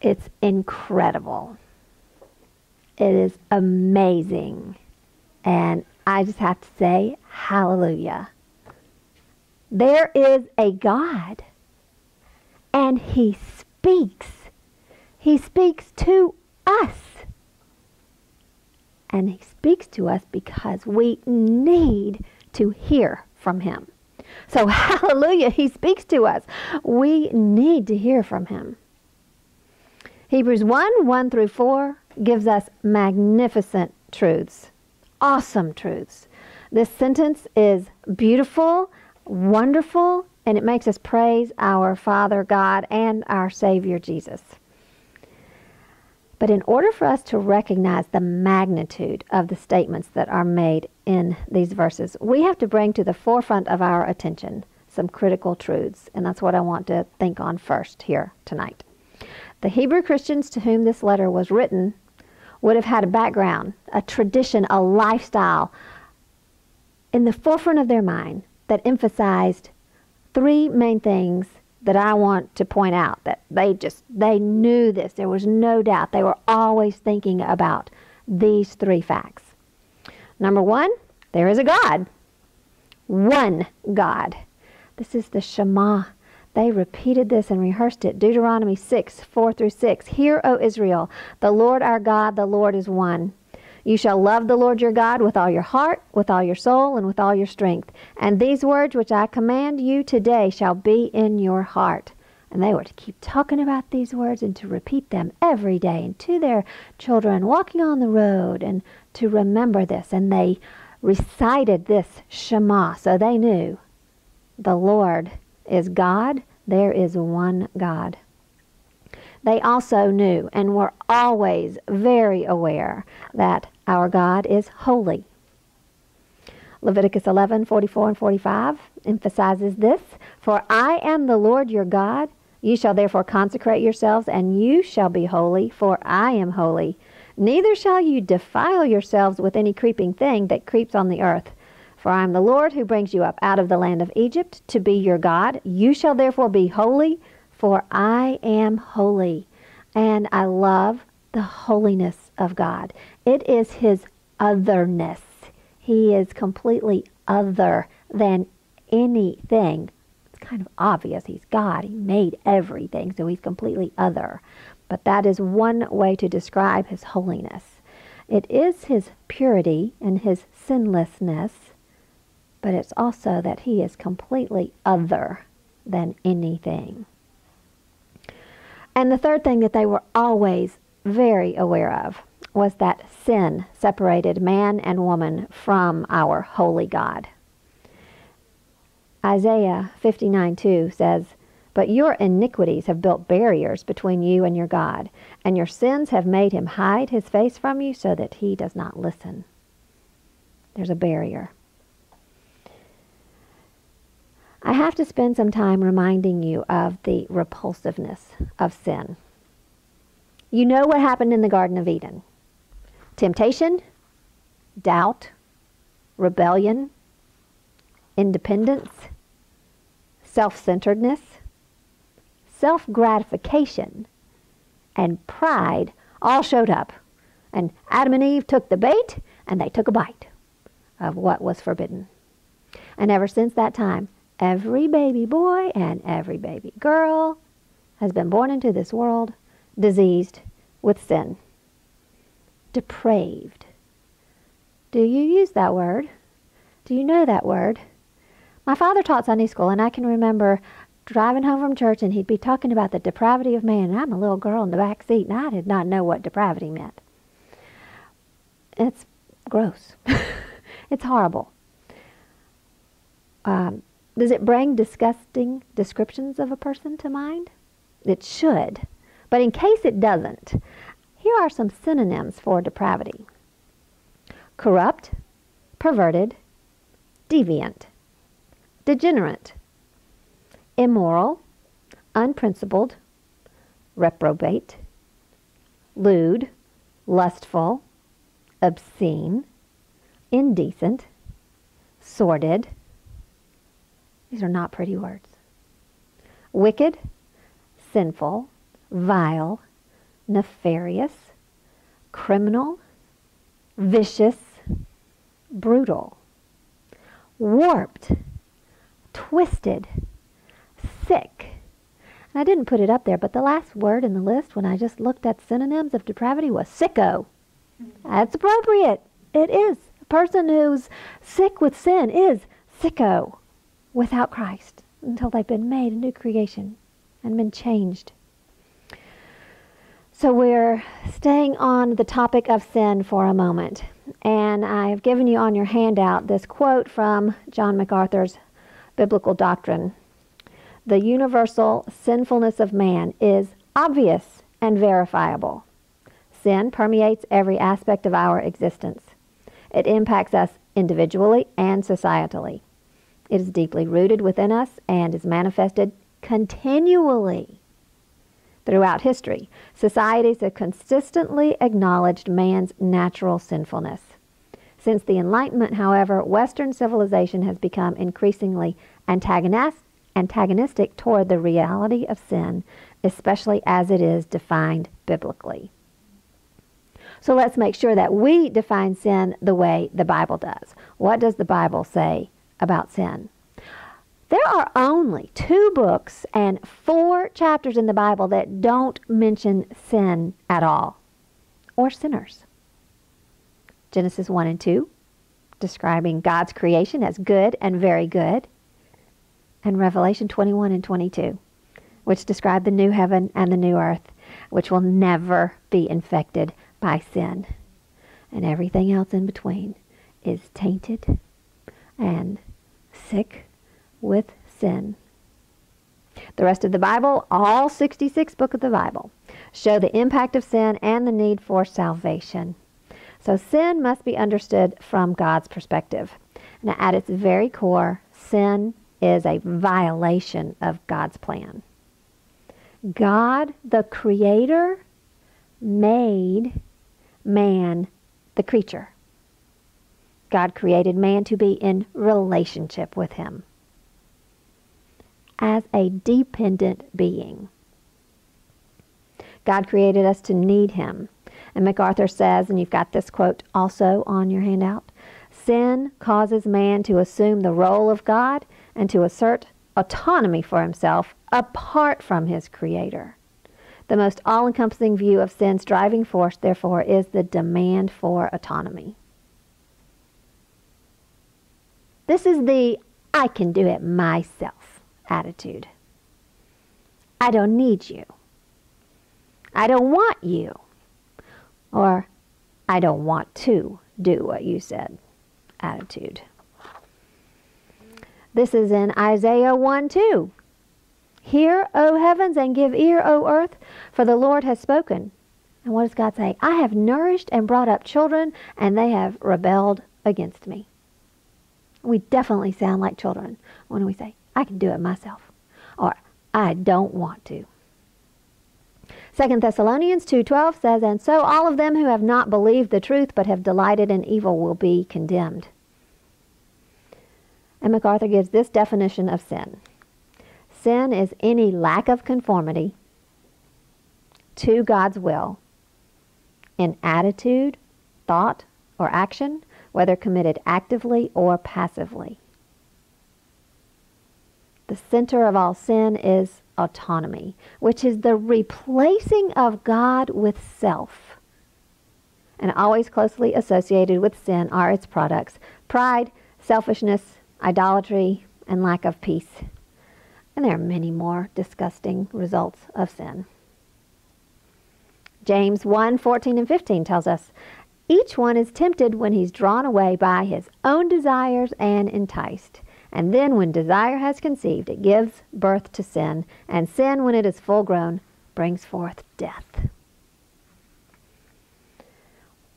It's incredible. It is amazing. And I just have to say, hallelujah. There is a God, and He speaks. He speaks to us. And He speaks to us because we need to hear from Him. So hallelujah, He speaks to us. We need to hear from Him. Hebrews 1:1-4 gives us magnificent truths, awesome truths. This sentence is beautiful, wonderful, and it makes us praise our Father God and our Savior Jesus. But in order for us to recognize the magnitude of the statements that are made in these verses, we have to bring to the forefront of our attention some critical truths, and that's what I want to think on first here tonight. The Hebrew Christians to whom this letter was written would have had a background, a tradition, a lifestyle in the forefront of their mind that emphasized three main things that I want to point out, that they knew this. There was no doubt. They were always thinking about these three facts. Number one, there is a God. One God. This is the Shema. They repeated this and rehearsed it. Deuteronomy 6:4-6. Hear, O Israel, the Lord our God, the Lord is one. You shall love the Lord your God with all your heart, with all your soul, and with all your strength. And these words which I command you today shall be in your heart. And they were to keep talking about these words and to repeat them every day, and to their children walking on the road, and to remember this. And they recited this Shema, so they knew the Lord is God. There is one God. They also knew and were always very aware that our God is holy. Leviticus 11:44-45 emphasizes this. For I am the Lord your God. You shall therefore consecrate yourselves, and you shall be holy, for I am holy. Neither shall you defile yourselves with any creeping thing that creeps on the earth. For I am the Lord who brings you up out of the land of Egypt to be your God. You shall therefore be holy, for I am holy. And I love the holiness of God. It is His otherness. He is completely other than anything. It's kind of obvious. He's God. He made everything, so He's completely other. But that is one way to describe His holiness. It is His purity and His sinlessness, but it's also that He is completely other than anything. And the third thing that they were always very aware of was that sin separated man and woman from our holy God. Isaiah 59:2 says, But your iniquities have built barriers between you and your God, and your sins have made Him hide His face from you so that He does not listen. There's a barrier. I have to spend some time reminding you of the repulsiveness of sin. You know what happened in the Garden of Eden. Temptation, doubt, rebellion, independence, self-centeredness, self-gratification, and pride all showed up. And Adam and Eve took the bait, and they took a bite of what was forbidden. And ever since that time, every baby boy and every baby girl has been born into this world diseased with sin, depraved. Do you use that word? Do you know that word? My father taught Sunday school, and I can remember driving home from church, and he'd be talking about the depravity of man, and I'm a little girl in the back seat, and I did not know what depravity meant. It's gross. It's horrible. Does it bring disgusting descriptions of a person to mind? It should. But in case it doesn't, here are some synonyms for depravity. Corrupt, perverted, deviant, degenerate, immoral, unprincipled, reprobate, lewd, lustful, obscene, indecent, sordid. These are not pretty words. Wicked, sinful, vile, nefarious, criminal, vicious, brutal, warped, twisted, sick. And I didn't put it up there, but the last word in the list when I just looked at synonyms of depravity was sicko. That's appropriate. It is. A person who's sick with sin is sicko without Christ until they've been made a new creation and been changed. So we're staying on the topic of sin for a moment. And I've given you on your handout this quote from John MacArthur's Biblical Doctrine. The universal sinfulness of man is obvious and verifiable. Sin permeates every aspect of our existence. It impacts us individually and societally. It is deeply rooted within us and is manifested continually throughout history. Societies have consistently acknowledged man's natural sinfulness. Since the Enlightenment, however, Western civilization has become increasingly antagonistic toward the reality of sin, especially as it is defined biblically. So let's make sure that we define sin the way the Bible does. What does the Bible say about sin? There are only 2 books and 4 chapters in the Bible that don't mention sin at all, or sinners. Genesis 1 and 2, describing God's creation as good and very good, and Revelation 21 and 22, which describe the new heaven and the new earth, which will never be infected by sin, and everything else in between is tainted and sick with sin. The rest of the Bible, all 66 books of the Bible, show the impact of sin and the need for salvation. So sin must be understood from God's perspective. Now, at its very core, sin is a violation of God's plan. God, the Creator, made man the creature. God created man to be in relationship with him as a dependent being. God created us to need him. And MacArthur says, and you've got this quote also on your handout, sin causes man to assume the role of God and to assert autonomy for himself apart from his Creator. The most all-encompassing view of sin's driving force, therefore, is the demand for autonomy. This is the "I can do it myself" attitude. I don't need you. I don't want you. Or, I don't want to do what you said attitude. This is in Isaiah 1:2. Hear, O heavens, and give ear, O earth, for the Lord has spoken. And what does God say? I have nourished and brought up children, and they have rebelled against me. We definitely sound like children when we say, I can do it myself, or I don't want to. 2 Thessalonians 2:12 says, and so all of them who have not believed the truth but have delighted in evil will be condemned. And MacArthur gives this definition of sin. Sin is any lack of conformity to God's will in attitude, thought, or action, whether committed actively or passively. The center of all sin is autonomy, which is the replacing of God with self. And always closely associated with sin are its products: pride, selfishness, idolatry, and lack of peace. And there are many more disgusting results of sin. James 1:14 and 15 tells us, each one is tempted when he's drawn away by his own desires and enticed. And then when desire has conceived, it gives birth to sin. And sin, when it is full grown, brings forth death.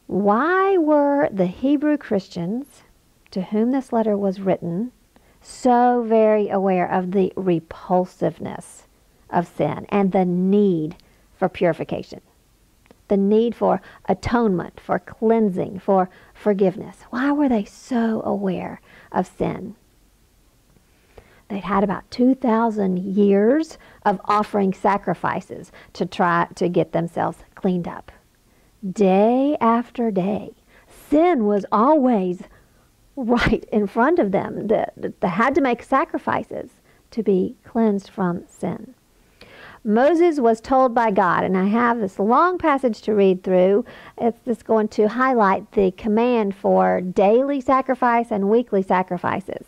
Why were the Hebrew Christians, to whom this letter was written, so very aware of the repulsiveness of sin and the need for purification, the need for atonement, for cleansing, for forgiveness? Why were they so aware of sin? They'd had about 2,000 years of offering sacrifices to try to get themselves cleaned up. Day after day, sin was always right in front of them. They had to make sacrifices to be cleansed from sin. Moses was told by God, and I have this long passage to read through. It's just going to highlight the command for daily sacrifice and weekly sacrifices.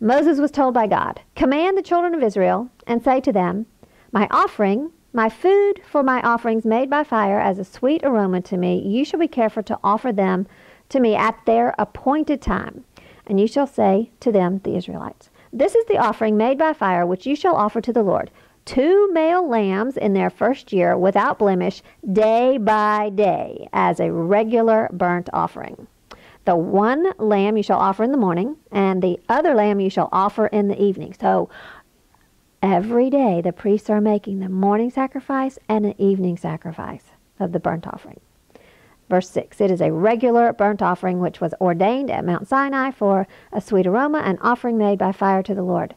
Moses was told by God, "Command the children of Israel and say to them, my offering, my food for my offerings made by fire as a sweet aroma to me, you shall be careful to offer them to me at their appointed time. And you shall say to them," the Israelites, "this is the offering made by fire which you shall offer to the Lord. 2 male lambs in their first year without blemish, day by day, as a regular burnt offering. The one lamb you shall offer in the morning, and the other lamb you shall offer in the evening." So every day the priests are making the morning sacrifice and an evening sacrifice of the burnt offering. Verse 6, "It is a regular burnt offering which was ordained at Mount Sinai for a sweet aroma, an offering made by fire to the Lord."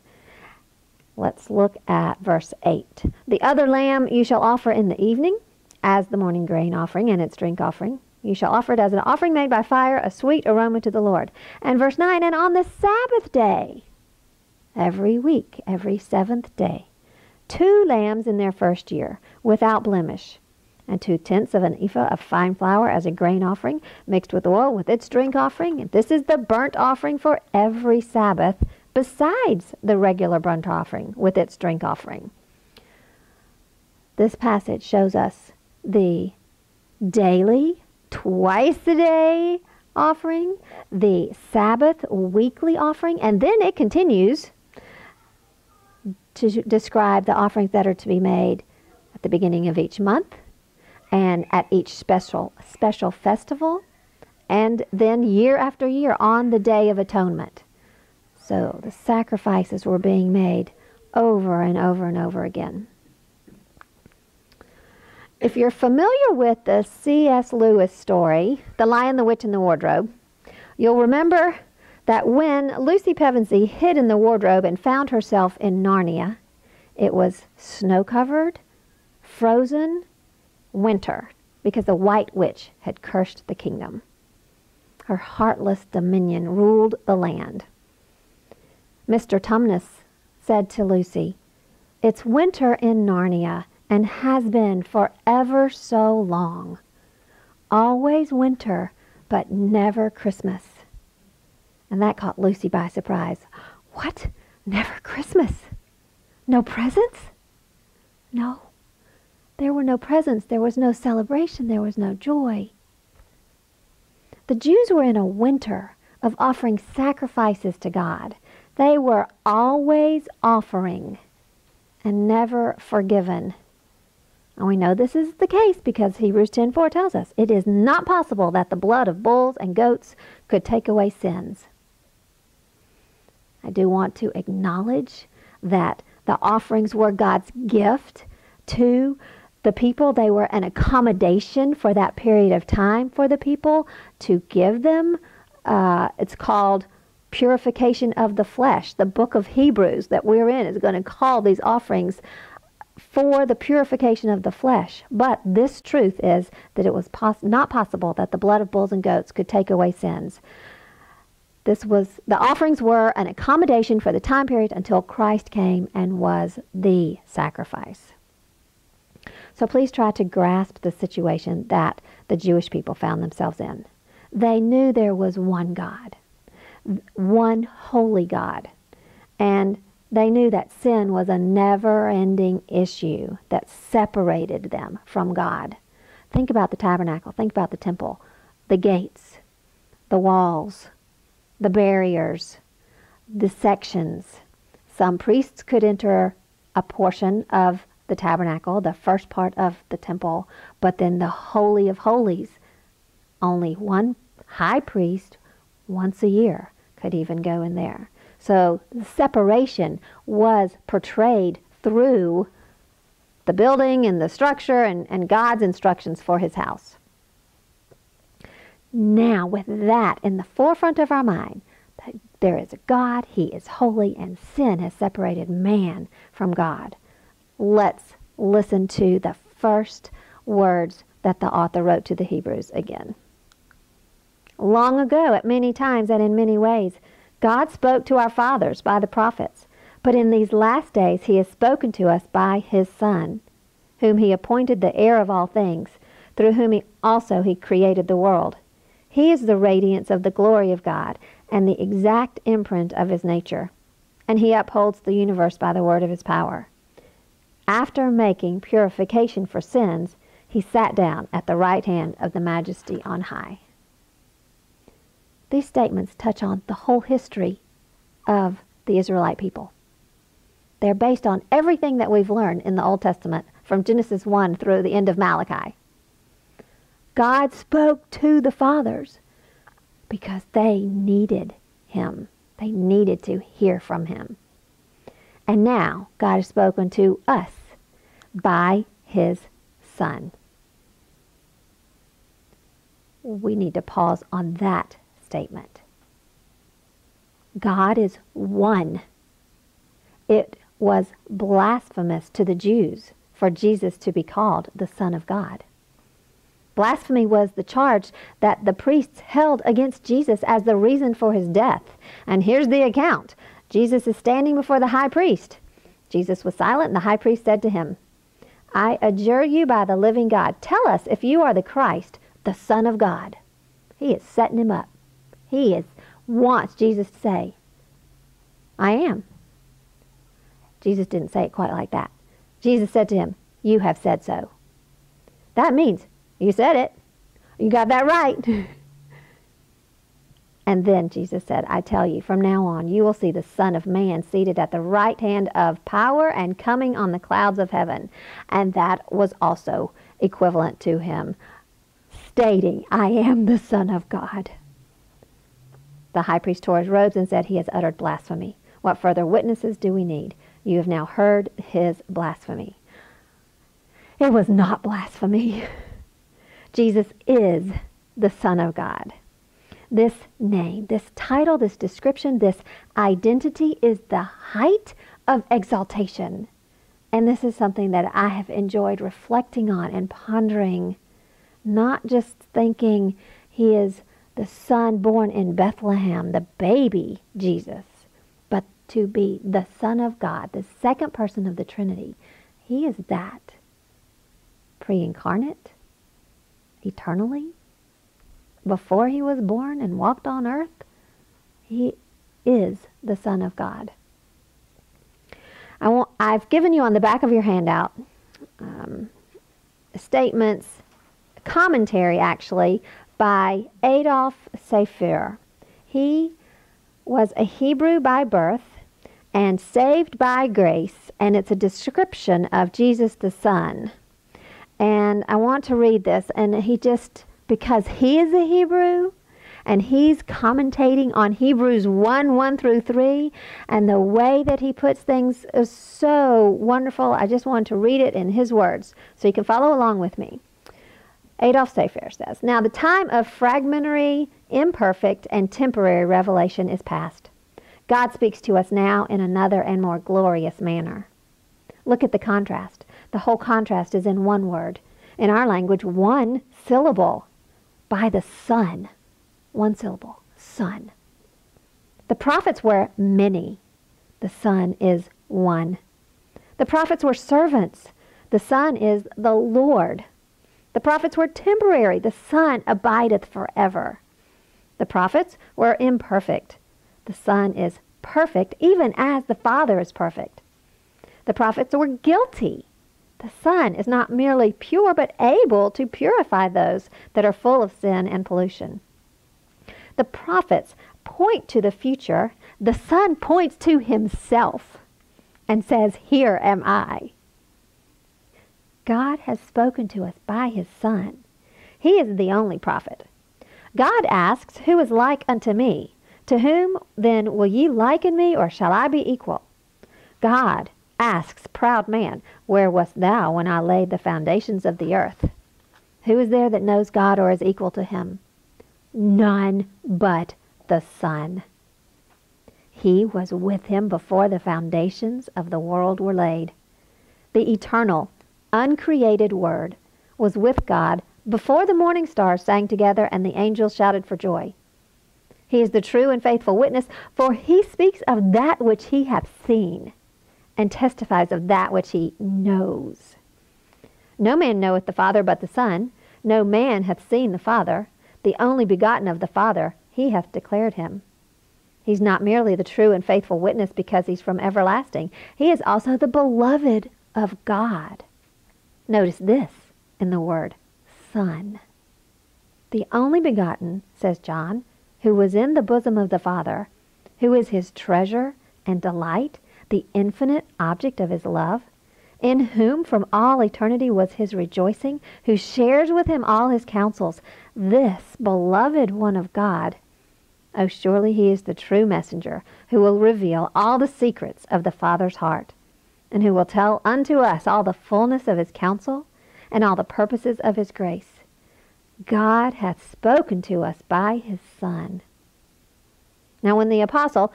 Let's look at verse 8. "The other lamb you shall offer in the evening as the morning grain offering and its drink offering. You shall offer it as an offering made by fire, a sweet aroma to the Lord." And verse 9, "And on the Sabbath day," every week, every seventh day, "2 lambs in their first year without blemish, and 2/10 of an ephah of fine flour as a grain offering mixed with oil with its drink offering. And this is the burnt offering for every Sabbath, besides the regular burnt offering with its drink offering." This passage shows us the daily, twice-a-day offering, the Sabbath weekly offering, and then it continues to describe the offerings that are to be made at the beginning of each month and at each special festival, and then year after year on the Day of Atonement. So the sacrifices were being made over and over and over again. If you're familiar with the C.S. Lewis story, The Lion, the Witch, and the Wardrobe, you'll remember that when Lucy Pevensey hid in the wardrobe and found herself in Narnia, it was snow-covered, frozen, winter, because the White Witch had cursed the kingdom. Her heartless dominion ruled the land. Mr. Tumnus said to Lucy, "It's winter in Narnia, and has been for ever so long. Always winter, but never Christmas." And that caught Lucy by surprise. "What? Never Christmas? No presents?" No. There were no presents. There was no celebration. There was no joy. The Jews were in a winter of offering sacrifices to God. They were always offering and never forgiven. And we know this is the case because Hebrews 10:4 tells us, "It is not possible that the blood of bulls and goats could take away sins." I do want to acknowledge that the offerings were God's gift to the people. They were an accommodation for that period of time for the people to give them. It's called purification of the flesh. The book of Hebrews that we're in is going to call these offerings for the purification of the flesh. But this truth is that it was not possible that the blood of bulls and goats could take away sins. The offerings were an accommodation for the time period until Christ came and was the sacrifice. So please try to grasp the situation that the Jewish people found themselves in. They knew there was one God, one holy God, and they knew that sin was a never-ending issue that separated them from God. Think about the tabernacle, think about the temple, the gates, the walls, the barriers, the sections. Some priests could enter a portion of the tabernacle, the first part of the temple, but then the Holy of Holies, only one high priest once a year could even go in there. So the separation was portrayed through the building and the structure and God's instructions for his house. Now, with that in the forefront of our mind, that There is a God, he is holy, and sin has separated man from God. Let's listen to the first words that the author wrote to the Hebrews again. Long ago, at many times and in many ways, God spoke to our fathers by the prophets, but in these last days he has spoken to us by his Son, whom he appointed the heir of all things, through whom he also created the world. He is the radiance of the glory of God and the exact imprint of his nature, and he upholds the universe by the word of his power. After making purification for sins, he sat down at the right hand of the Majesty on high. These statements touch on the whole history of the Israelite people. They're based on everything that we've learned in the Old Testament from Genesis 1 through the end of Malachi. God spoke to the fathers because they needed him. They needed to hear from him. And now God has spoken to us by his Son. We need to pause on that statement. God is one. It was blasphemous to the Jews for Jesus to be called the Son of God. Blasphemy was the charge that the priests held against Jesus as the reason for his death. And here's the account. Jesus is standing before the high priest. Jesus was silent, and the high priest said to him, "I adjure you by the living God, tell us if you are the Christ, the Son of God." He is setting him up. He wants Jesus to say, "I am." Jesus didn't say it quite like that. Jesus said to him, "You have said so." That means, you said it. You got that right. And then Jesus said, "I tell you, from now on, you will see the Son of Man seated at the right hand of power and coming on the clouds of heaven." And that was also equivalent to him stating, "I am the Son of God." The high priest tore his robes and said, "He has uttered blasphemy. What further witnesses do we need? You have now heard his blasphemy." It was not blasphemy. Jesus is the Son of God. This name, this title, this description, this identity is the height of exaltation. And this is something that I have enjoyed reflecting on and pondering, not just thinking he is the son born in Bethlehem, the baby Jesus, but to be the Son of God, the second person of the Trinity. He is that pre-incarnate, eternally, before he was born and walked on earth. He is the Son of God. I've given you on the back of your handout statements, commentary actually, by Adolf Seifert. He was a Hebrew by birth and saved by grace, and it's a description of Jesus the Son. And I want to read this, and because he is a Hebrew, and he's commentating on Hebrews 1:1-3, and the way that he puts things is so wonderful. I just wanted to read it in his words, so you can follow along with me. Adolf Seifert says, "Now the time of fragmentary, imperfect, and temporary revelation is past. God speaks to us now in another and more glorious manner." Look at the contrast. The whole contrast is in one word. In our language, one syllable, by the Son. One syllable, Son. The prophets were many. The Son is one. The prophets were servants. The Son is the Lord. The prophets were temporary. The Son abideth forever. The prophets were imperfect. The Son is perfect, even as the Father is perfect. The prophets were guilty. The Son is not merely pure, but able to purify those that are full of sin and pollution. The prophets point to the future. The Son points to himself and says, "Here am I." God has spoken to us by his Son. He is the only prophet. God asks, "Who is like unto me? To whom then will ye liken me, or shall I be equal?" God asks proud man, "Where wast thou when I laid the foundations of the earth?" Who is there that knows God or is equal to him? None but the Son. He was with him before the foundations of the world were laid. The eternal, uncreated Word was with God before the morning stars sang together and the angels shouted for joy. He is the true and faithful witness, for he speaks of that which he hath seen, and testifies of that which he knows. No man knoweth the Father but the Son. No man hath seen the Father. The only begotten of the Father, he hath declared him. He's not merely the true and faithful witness because he's from everlasting. He is also the beloved of God. Notice this in the word Son. The only begotten, says John, who was in the bosom of the Father, who is his treasure and delight, the infinite object of his love, in whom from all eternity was his rejoicing, who shares with him all his counsels, this beloved one of God. Oh, surely he is the true messenger who will reveal all the secrets of the Father's heart, and who will tell unto us all the fullness of his counsel and all the purposes of his grace. God hath spoken to us by his Son. Now when the apostle,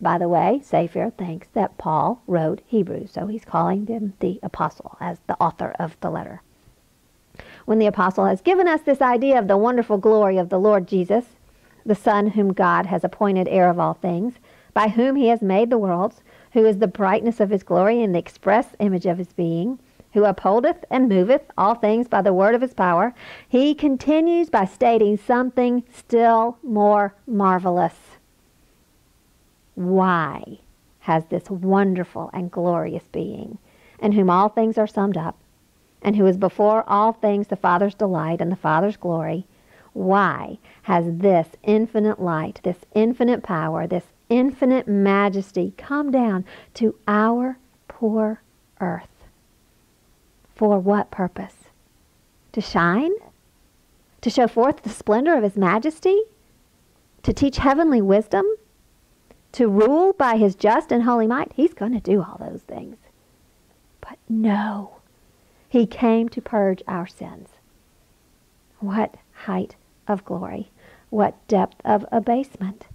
by the way, Seifert thinks that Paul wrote Hebrews, so he's calling him the apostle as the author of the letter. When the apostle has given us this idea of the wonderful glory of the Lord Jesus, the Son whom God has appointed heir of all things, by whom he has made the worlds, who is the brightness of his glory and the express image of his being, who upholdeth and moveth all things by the word of his power, he continues by stating something still more marvelous. Why has this wonderful and glorious being, in whom all things are summed up, and who is before all things the Father's delight and the Father's glory, why has this infinite light, this infinite power, this infinite majesty come down to our poor earth? For what purpose? To shine? To show forth the splendor of his majesty? To teach heavenly wisdom? To rule by his just and holy might? He's going to do all those things. But no, he came to purge our sins. What height of glory! What depth of abasement!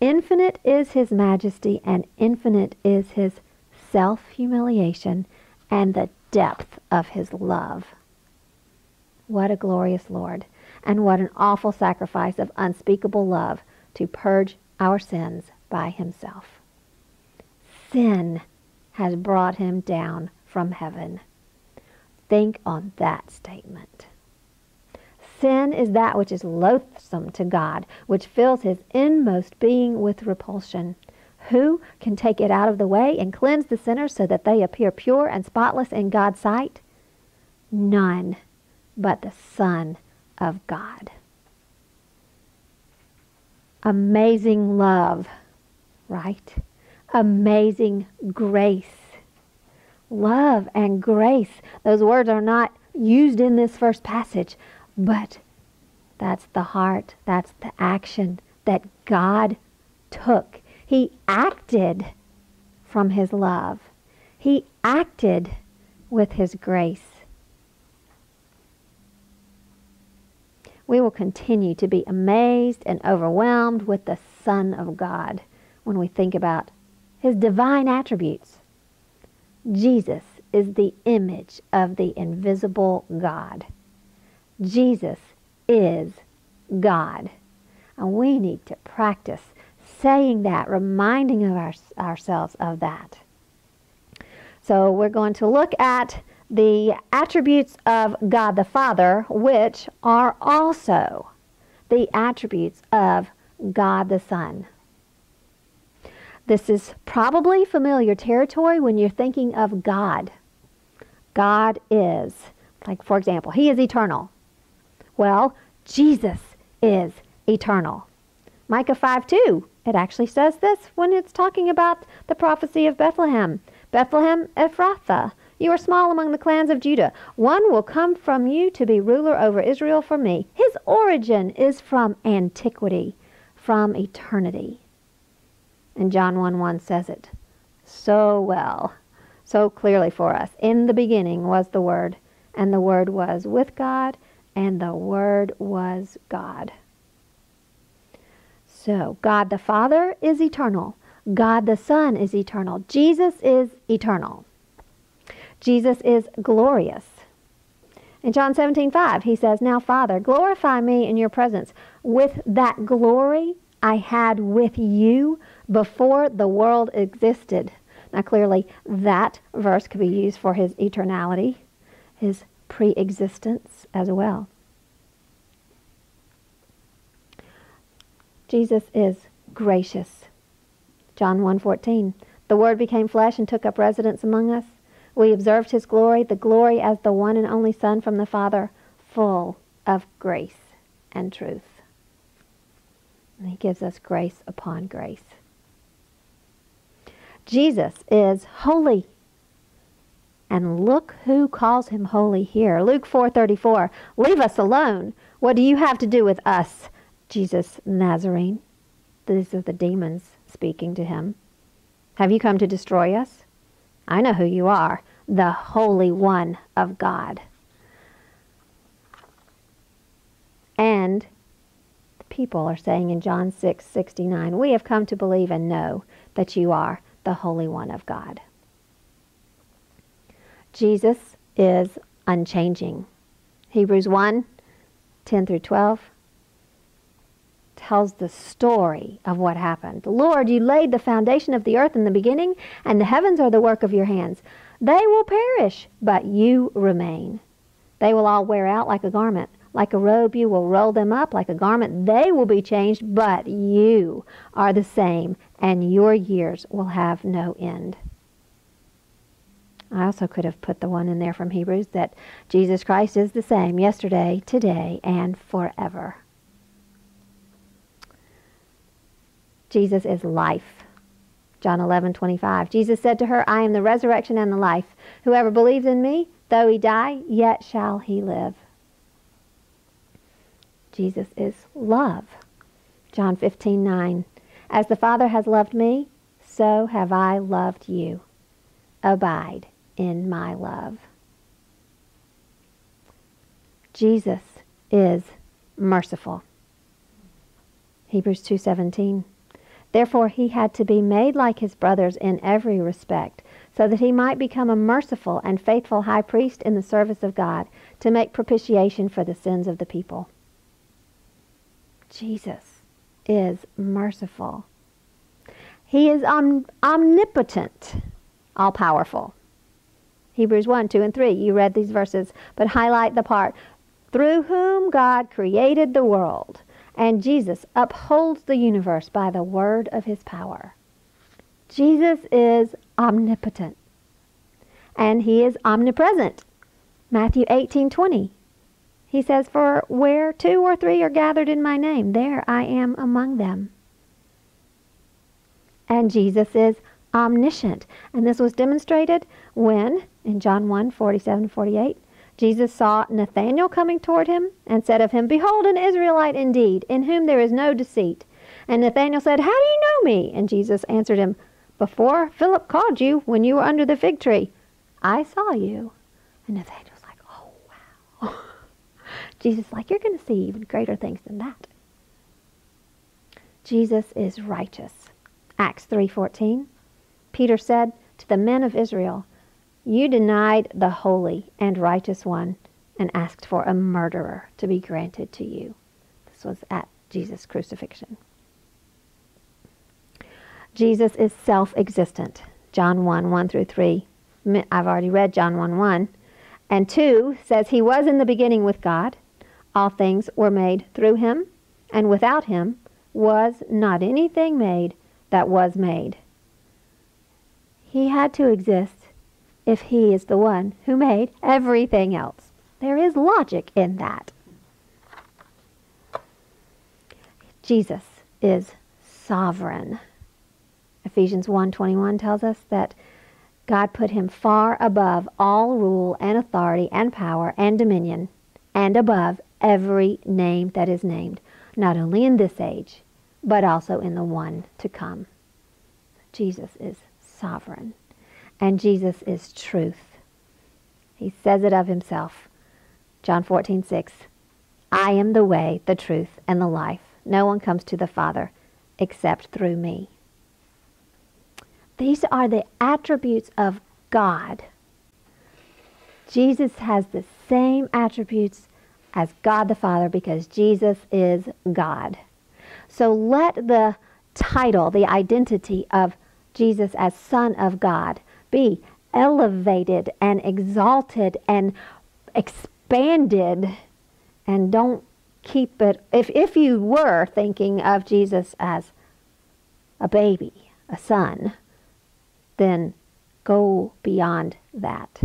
Infinite is his majesty, and infinite is his self-humiliation and the depth of his love. What a glorious Lord, and what an awful sacrifice of unspeakable love to purge our sins by himself. Sin has brought him down from heaven. Think on that statement. Sin is that which is loathsome to God, which fills his inmost being with repulsion. Who can take it out of the way and cleanse the sinners so that they appear pure and spotless in God's sight? None but the Son of God. Amazing love, right? Amazing grace. Love and grace. Those words are not used in this first passage, but that's the heart, that's the action that God took. He acted from his love. He acted with his grace. We will continue to be amazed and overwhelmed with the Son of God when we think about his divine attributes. Jesus is the image of the invisible God. Jesus is God. And we need to practice saying that, reminding of ourselves of that. So we're going to look at the attributes of God the Father, which are also the attributes of God the Son. This is probably familiar territory when you're thinking of God. God is, like for example, he is eternal. Well, Jesus is eternal. Micah 5:2. It actually says this when it's talking about the prophecy of Bethlehem. Bethlehem Ephrathah, you are small among the clans of Judah. One will come from you to be ruler over Israel for me. His origin is from antiquity, from eternity. And John 1:1 says it so well, so clearly for us. In the beginning was the Word, and the Word was with God, and the Word was God. So God the Father is eternal. God the Son is eternal. Jesus is eternal. Jesus is glorious. In John 17:5, he says, "Now, Father, glorify me in your presence with that glory I had with you before the world existed." Now, clearly, that verse could be used for his eternality, his pre-existence as well. Jesus is gracious. John 1:14, "The Word became flesh and took up residence among us. We observed his glory, the glory as the one and only Son from the Father, full of grace and truth." And he gives us grace upon grace. Jesus is holy. And look who calls him holy here. Luke 4:34, "Leave us alone. What do you have to do with us, Jesus Nazarene?" These are the demons speaking to him. "Have you come to destroy us? I know who you are, the Holy One of God." And the people are saying in John 6:69, "We have come to believe and know that you are the Holy One of God." Jesus is unchanging. Hebrews 1:10-12 tells the story of what happened. "Lord, you laid the foundation of the earth in the beginning, and the heavens are the work of your hands. They will perish, but you remain. They will all wear out like a garment. Like a robe, you will roll them up. Like a garment, they will be changed, but you are the same, and your years will have no end." I also could have put the one in there from Hebrews that Jesus Christ is the same yesterday, today, and forever. Jesus is life. John 11:25, "Jesus said to her, I am the resurrection and the life. Whoever believes in me, though he die, yet shall he live." Jesus is love. John 15:9, "As the Father has loved me, so have I loved you. Abide in my love." Jesus is merciful. Hebrews 2:17, "Therefore he had to be made like his brothers in every respect, so that he might become a merciful and faithful high priest in the service of God, to make propitiation for the sins of the people." Jesus is merciful. He is omnipotent, all-powerful. Hebrews 1:2-3, you read these verses, but highlight the part, "Through whom God created the world, and Jesus upholds the universe by the word of his power." Jesus is omnipotent, and he is omnipresent. Matthew 18:20, he says, "For where 2 or 3 are gathered in my name, there I am among them." And Jesus is omniscient, and this was demonstrated when, in John 1:47-48, Jesus saw Nathanael coming toward him and said of him, "Behold, an Israelite indeed, in whom there is no deceit." And Nathanael said, "How do you know me?" And Jesus answered him, "Before Philip called you, when you were under the fig tree, I saw you." And Nathanael was like, "Oh, wow." Jesus was like, "You're going to see even greater things than that." Jesus is righteous. Acts 3:14, Peter said to the men of Israel, "You denied the holy and righteous one and asked for a murderer to be granted to you." This was at Jesus' crucifixion. Jesus is self-existent. John 1:1-3. I've already read John 1:1. And 2 says, "He was in the beginning with God. All things were made through him, and without him was not anything made that was made." He had to exist if he is the one who made everything else. There is logic in that. Jesus is sovereign. Ephesians 1:21 tells us that God put him far above all rule and authority and power and dominion, and above every name that is named, not only in this age, but also in the one to come. Jesus is sovereign. And Jesus is truth. He says it of himself. John 14:6, "I am the way, the truth, and the life. No one comes to the Father except through me. These are the attributes of God. Jesus has the same attributes as God the Father because Jesus is God. So let the title, the identity of Jesus as Son of God, be elevated and exalted and expanded, and don't keep it. If you were thinking of Jesus as a baby, a son, then go beyond that.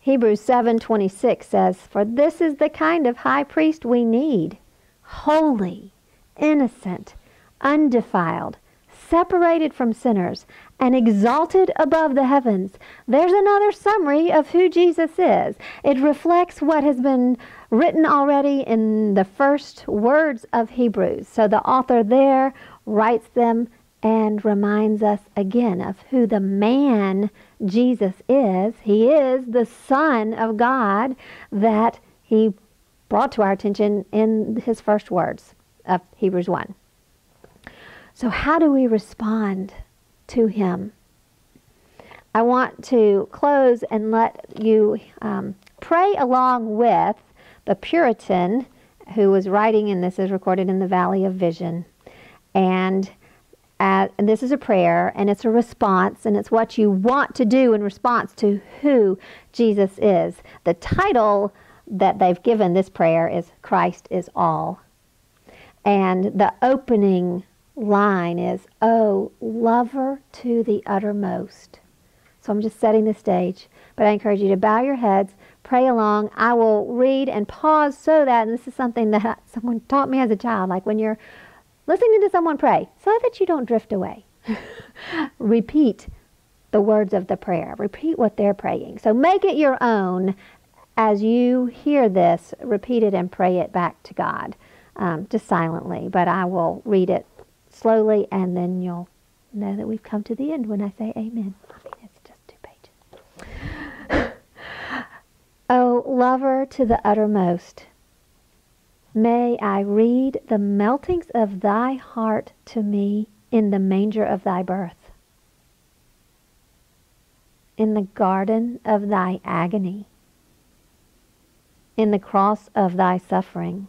Hebrews 7:26 says, "For this is the kind of high priest we need, holy, innocent, undefiled, separated from sinners, and exalted above the heavens." There's another summary of who Jesus is. It reflects what has been written already in the first words of Hebrews. So the author there writes them and reminds us again of who the man Jesus is. He is the Son of God that he brought to our attention in his first words of Hebrews 1. So how do we respond to him? I want to close and let you pray along with the Puritan who was writing, and this is recorded in the Valley of Vision. And this is a prayer, and it's a response, and it's what you want to do in response to who Jesus is. The title that they've given this prayer is "Christ is All." And the opening line is, "Oh, lover to the uttermost." So I'm just setting the stage, but I encourage you to bow your heads, pray along. I will read and pause so that, and this is something that someone taught me as a child, like when you're listening to someone pray, so that you don't drift away. Repeat the words of the prayer. Repeat what they're praying. So make it your own as you hear this. Repeat it and pray it back to God, just silently. But I will read it slowly, and then you'll know that we've come to the end when I say amen. I mean, it's just 2 pages. Oh, lover to the uttermost, may I read the meltings of thy heart to me in the manger of thy birth, in the garden of thy agony, in the cross of thy suffering,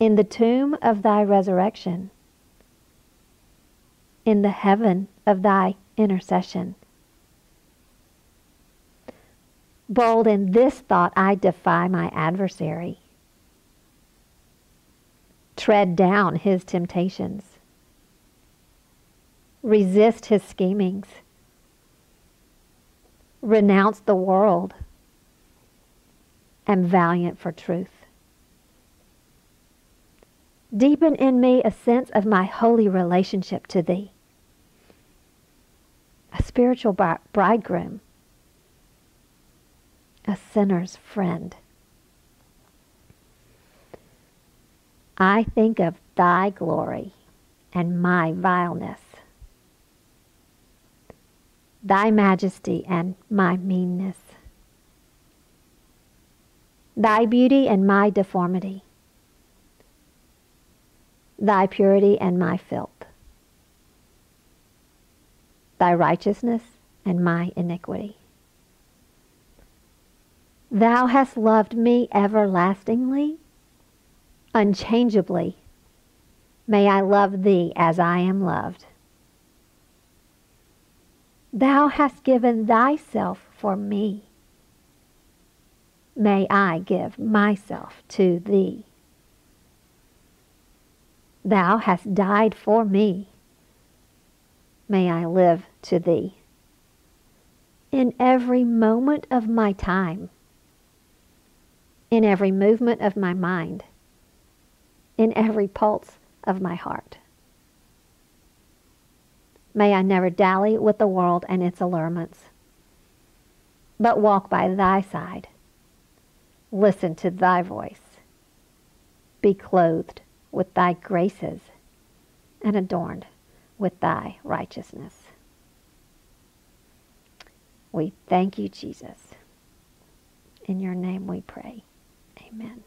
in the tomb of thy resurrection, in the heaven of thy intercession. Bold in this thought, I defy my adversary. Tread down his temptations. Resist his schemings. Renounce the world. Am valiant for truth. Deepen in me a sense of my holy relationship to thee. A spiritual bridegroom. A sinner's friend. I think of thy glory and my vileness, thy majesty and my meanness, thy beauty and my deformity, thy purity and my filth, thy righteousness and my iniquity. Thou hast loved me everlastingly, unchangeably. May I love thee as I am loved. Thou hast given thyself for me. May I give myself to thee. Thou hast died for me. May I live to thee. In every moment of my time, in every movement of my mind, in every pulse of my heart. May I never dally with the world and its allurements, but walk by thy side, listen to thy voice, be clothed with thy graces, and adorned with thy righteousness. We thank you, Jesus. In your name we pray. Amen.